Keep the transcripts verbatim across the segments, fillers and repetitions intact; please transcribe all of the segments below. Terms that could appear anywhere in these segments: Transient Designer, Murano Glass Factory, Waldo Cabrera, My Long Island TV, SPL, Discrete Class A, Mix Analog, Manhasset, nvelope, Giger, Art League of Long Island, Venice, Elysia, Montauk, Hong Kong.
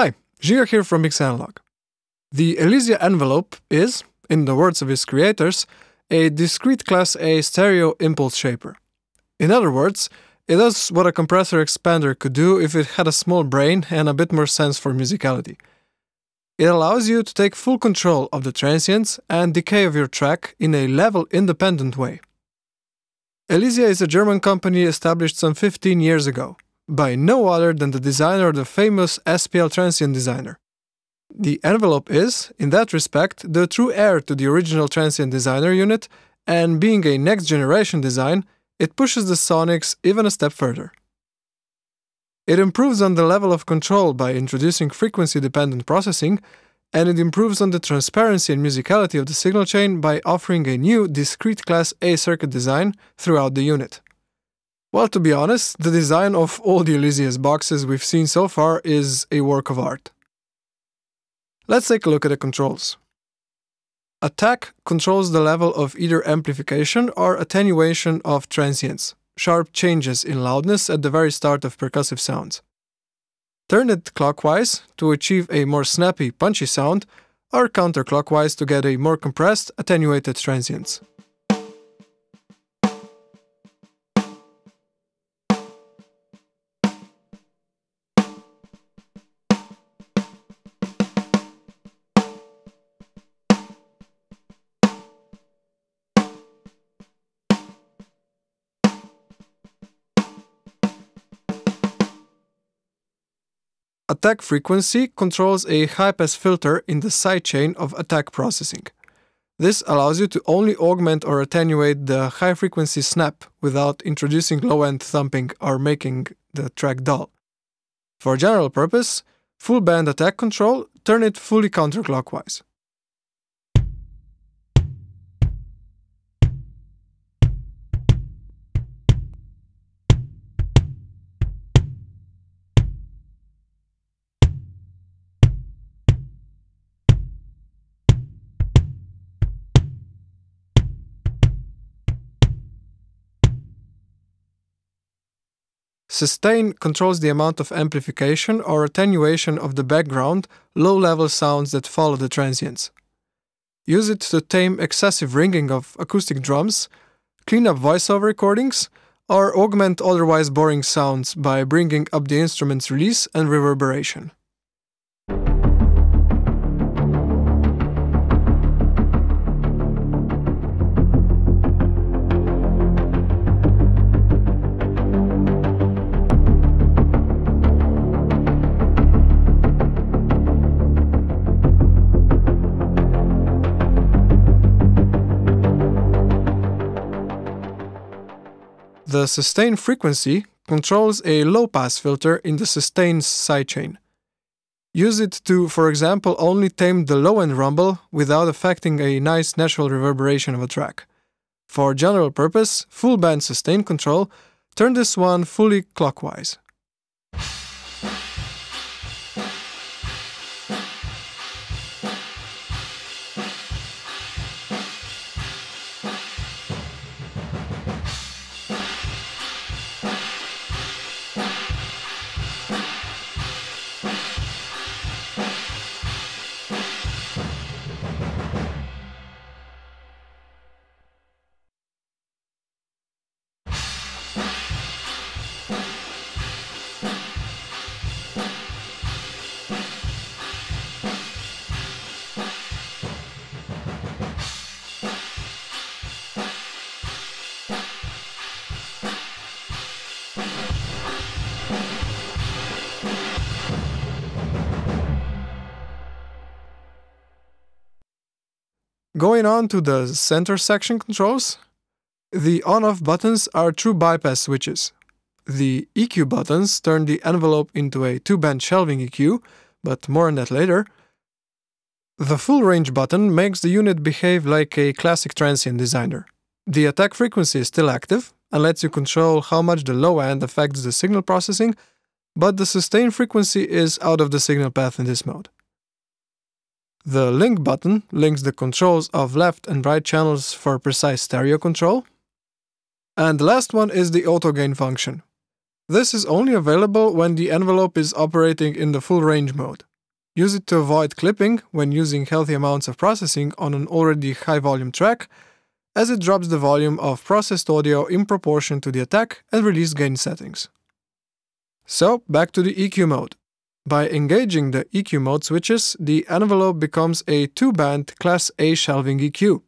Hi, Giger here from Mix Analog. The Elysia envelope is, in the words of its creators, a discrete class A stereo impulse shaper. In other words, it does what a compressor expander could do if it had a small brain and a bit more sense for musicality. It allows you to take full control of the transients and decay of your track in a level-independent way. Elysia is a German company established some fifteen years ago, by no other than the designer of the famous S P L Transient Designer. The envelope is, in that respect, the true heir to the original Transient Designer unit, and being a next-generation design, it pushes the sonics even a step further. It improves on the level of control by introducing frequency-dependent processing, and it improves on the transparency and musicality of the signal chain by offering a new discrete class A circuit design throughout the unit. Well, to be honest, the design of all the Elysia's boxes we've seen so far is a work of art. Let's take a look at the controls. Attack controls the level of either amplification or attenuation of transients, sharp changes in loudness at the very start of percussive sounds. Turn it clockwise to achieve a more snappy, punchy sound, or counterclockwise to get a more compressed, attenuated transients. Attack frequency controls a high-pass filter in the sidechain of attack processing. This allows you to only augment or attenuate the high-frequency snap without introducing low-end thumping or making the track dull. For general purpose, full-band attack control, turn it fully counterclockwise. Sustain controls the amount of amplification or attenuation of the background, low-level sounds that follow the transients. Use it to tame excessive ringing of acoustic drums, clean up voiceover recordings, or augment otherwise boring sounds by bringing up the instrument's release and reverberation. The sustain frequency controls a low-pass filter in the sustain sidechain. Use it to, for example, only tame the low-end rumble without affecting a nice natural reverberation of a track. For general purpose, full-band sustain control, turn this one fully clockwise. Going on to the center section controls, the on-off buttons are true bypass switches. The E Q buttons turn the envelope into a two-band shelving E Q, but more on that later. The full range button makes the unit behave like a classic transient designer. The attack frequency is still active and lets you control how much the low end affects the signal processing, but the sustain frequency is out of the signal path in this mode. The link button links the controls of left and right channels for precise stereo control. And the last one is the auto gain function. This is only available when the envelope is operating in the full range mode. Use it to avoid clipping when using healthy amounts of processing on an already high volume track, as it drops the volume of processed audio in proportion to the attack and release gain settings. So, back to the E Q mode. By engaging the E Q mode switches, the envelope becomes a two-band Class A shelving E Q.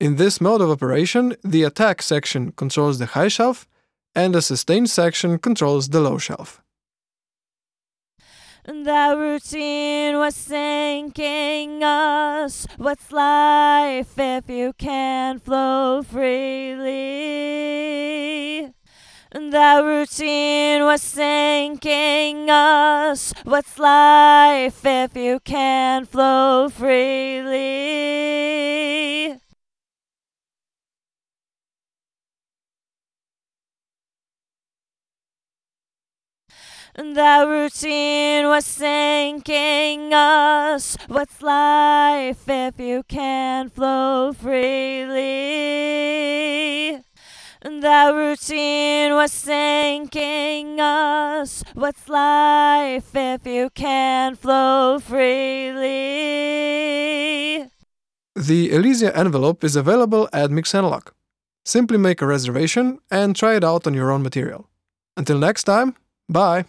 In this mode of operation, the attack section controls the high shelf, and the sustain section controls the low shelf. The routine was sinking us. What's life if you can't flow freely? The routine was sinking us. What's life if you can't flow freely? The routine was sinking us. What's life if you can't flow freely? The routine was sinking us. What's life if you can't flow freely? The Elysia envelope is available at Mix Analog. Simply make a reservation and try it out on your own material. Until next time, bye!